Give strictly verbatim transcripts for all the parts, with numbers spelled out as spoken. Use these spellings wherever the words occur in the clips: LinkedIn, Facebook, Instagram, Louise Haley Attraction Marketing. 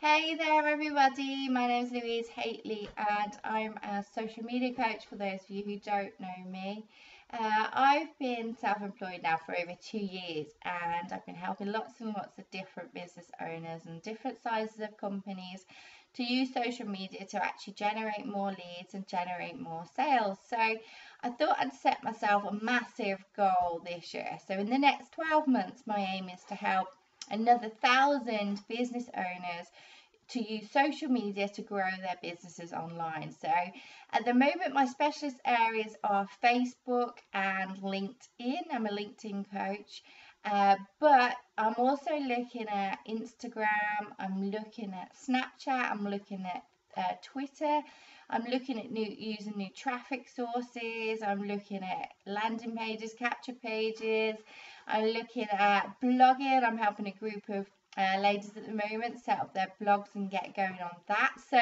Hey there everybody, my name is Louise Haley and I'm a social media coach for those of you who don't know me. Uh, I've been self-employed now for over two years and I've been helping lots and lots of different business owners and different sizes of companies to use social media to actually generate more leads and generate more sales. So I thought I'd set myself a massive goal this year. So in the next twelve months, my aim is to help another thousand business owners to use social media to grow their businesses online. So at the moment, my specialist areas are Facebook and LinkedIn. I'm a LinkedIn coach, uh, but I'm also looking at Instagram. I'm looking at Snapchat. I'm looking at uh, Twitter. I'm looking at new, using new traffic sources. I'm looking at landing pages, capture pages. I'm looking at blogging. I'm helping a group of uh, ladies at the moment set up their blogs and get going on that. So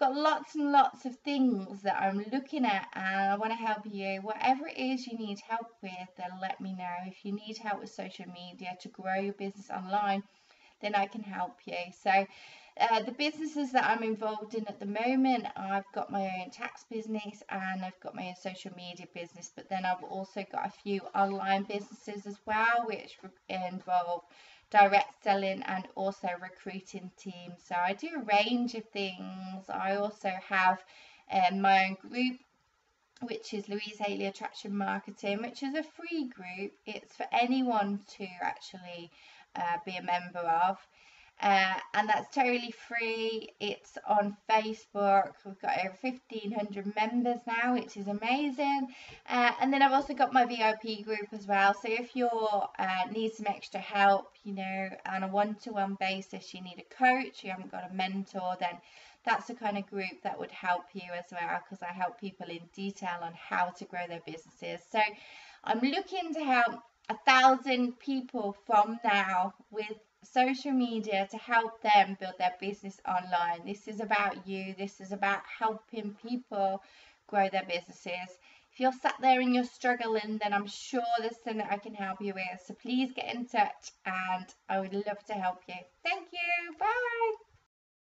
got lots and lots of things that I'm looking at, and I want to help you. Whatever it is you need help with, then let me know. If you need help with social media to grow your business online, then I can help you. So Uh, the businesses that I'm involved in at the moment, I've got my own tax business and I've got my own social media business, but then I've also got a few online businesses as well, which involve direct selling and also recruiting teams. So I do a range of things. I also have um, my own group, which is Louise Haley Attraction Marketing, which is a free group. It's for anyone to actually uh, be a member of. Uh, and that's totally free. It's on Facebook. We've got over fifteen hundred members now, which is amazing. Uh, and then I've also got my V I P group as well. So if you uh, need some extra help, you know, on a one-to-one basis, you need a coach, you haven't got a mentor, then that's the kind of group that would help you as well, because I help people in detail on how to grow their businesses. So I'm looking to help a thousand people from now with social media to help them build their business online. This is about you. This is about helping people grow their businesses. If you're sat there and you're struggling, then I'm sure there's something that I can help you with. So please get in touch and I would love to help you. Thank you. Bye.